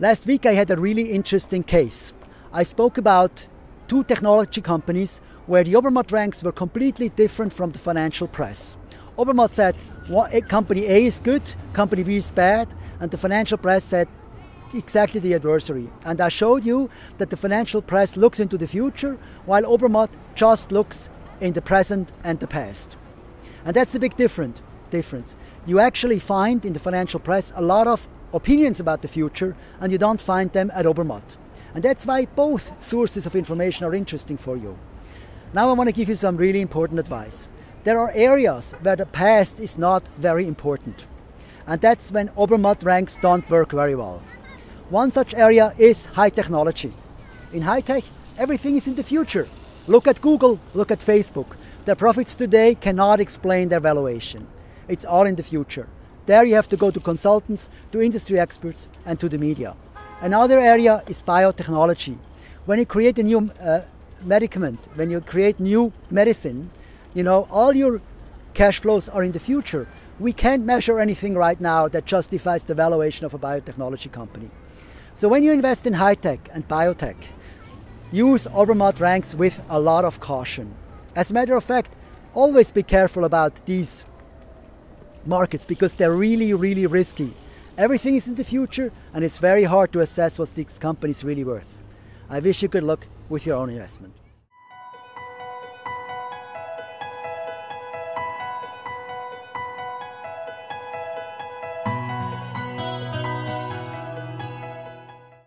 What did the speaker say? Last week I had a really interesting case. I spoke about two technology companies where the Obermatt ranks were completely different from the financial press. Obermatt said company A is good, company B is bad, and the financial press said exactly the adversary. And I showed you that the financial press looks into the future while Obermatt just looks in the present and the past. And that's the big difference. You actually find in the financial press a lot of opinions about the future, and you don't find them at Obermatt. And that's why both sources of information are interesting for you. Now I want to give you some really important advice. There are areas where the past is not very important. And that's when Obermatt ranks don't work very well. One such area is high technology. In high tech, everything is in the future. Look at Google, look at Facebook. Their profits today cannot explain their valuation. It's all in the future. There you have to go to consultants, to industry experts, and to the media. Another area is biotechnology. When you create a new medicament, when you create new medicine, you know, all your cash flows are in the future. We can't measure anything right now that justifies the valuation of a biotechnology company. So when you invest in high-tech and biotech, use Obermatt ranks with a lot of caution. As a matter of fact, always be careful about these markets because they're really risky. Everything is in the future and it's very hard to assess what these companies really worth. I wish you good luck with your own investment.